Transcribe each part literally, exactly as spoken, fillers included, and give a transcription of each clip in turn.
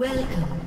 Welcome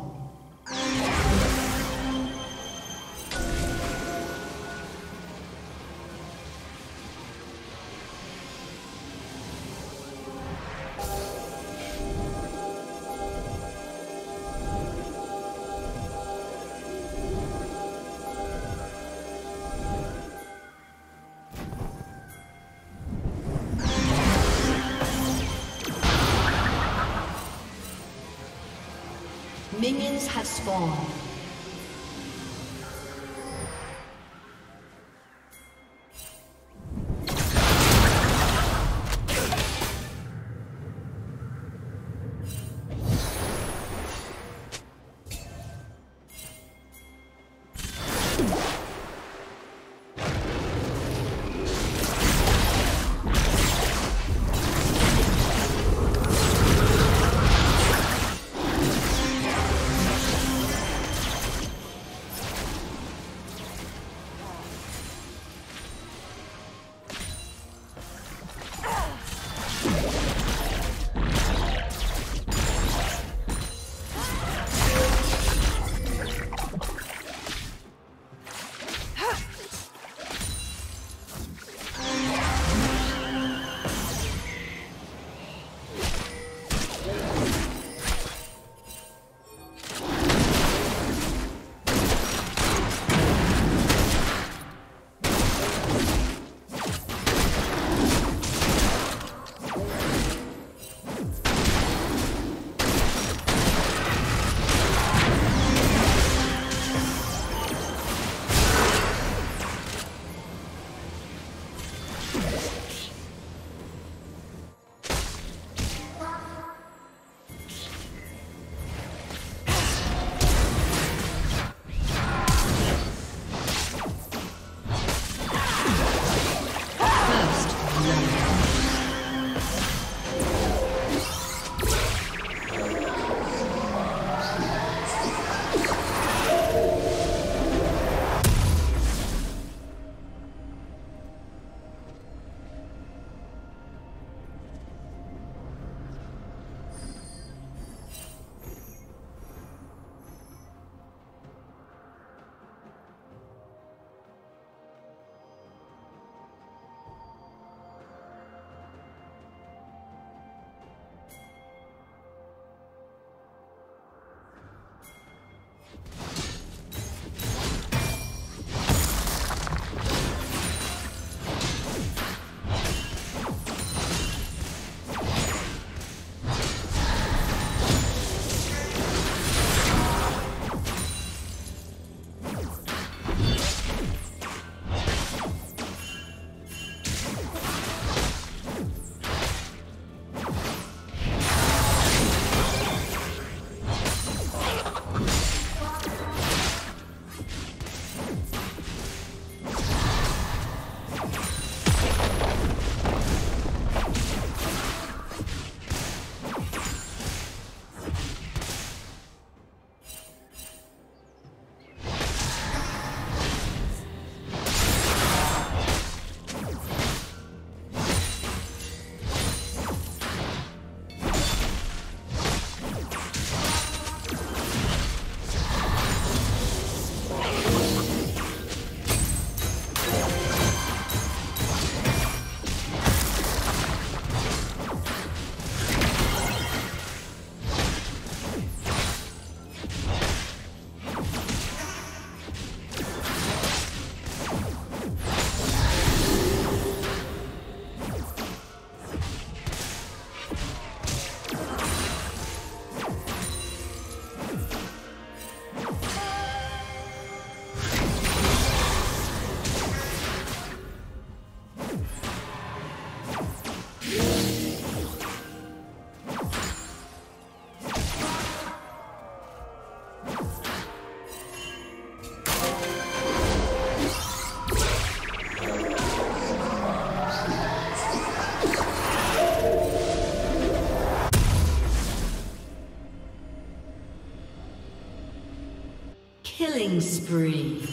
Minions have spawned. breathe.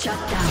Shut down.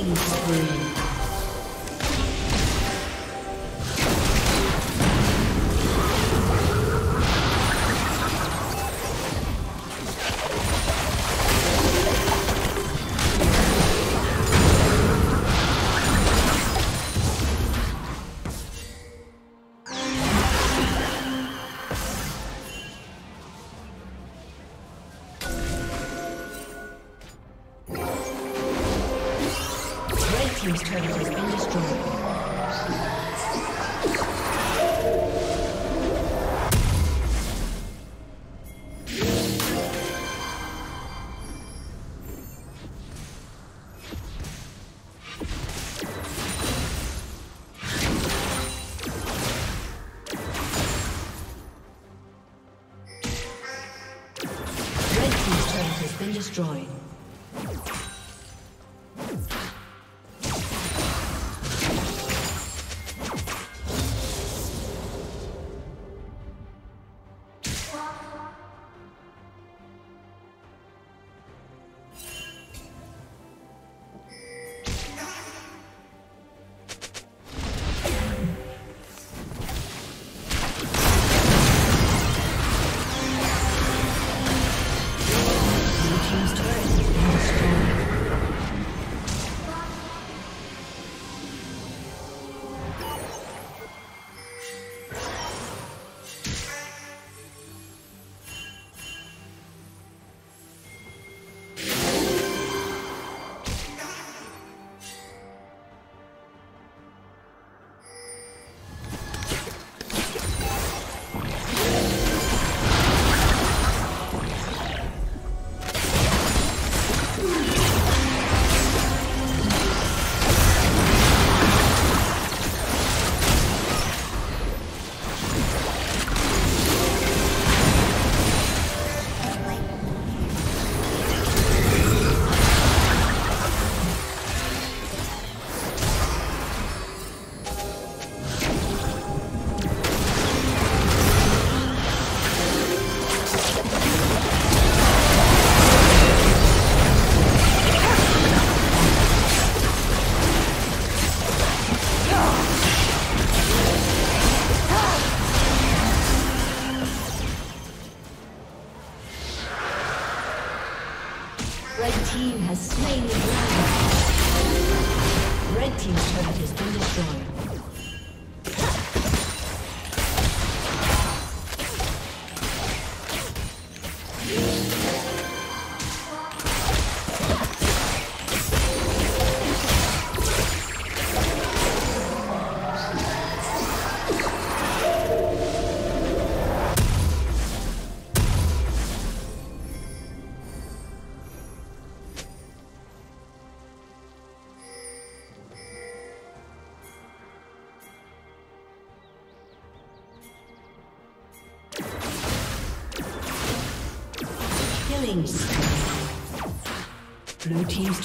Killing spree. This turret has been destroyed. Blue team's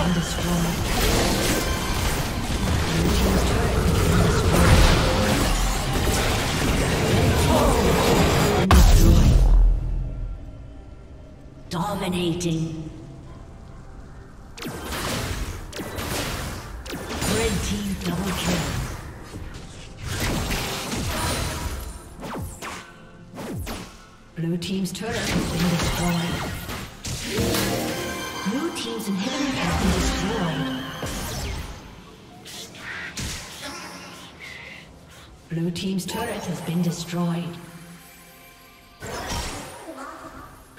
been destroyed. Blue team's turret has been destroyed. Destroyed. Dominating. Red team double kill. Blue team's turret has been destroyed. Blue team's inhibitor has been destroyed. Blue team's turret has been destroyed.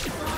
Blue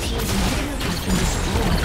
team's inhibitor has been destroyed.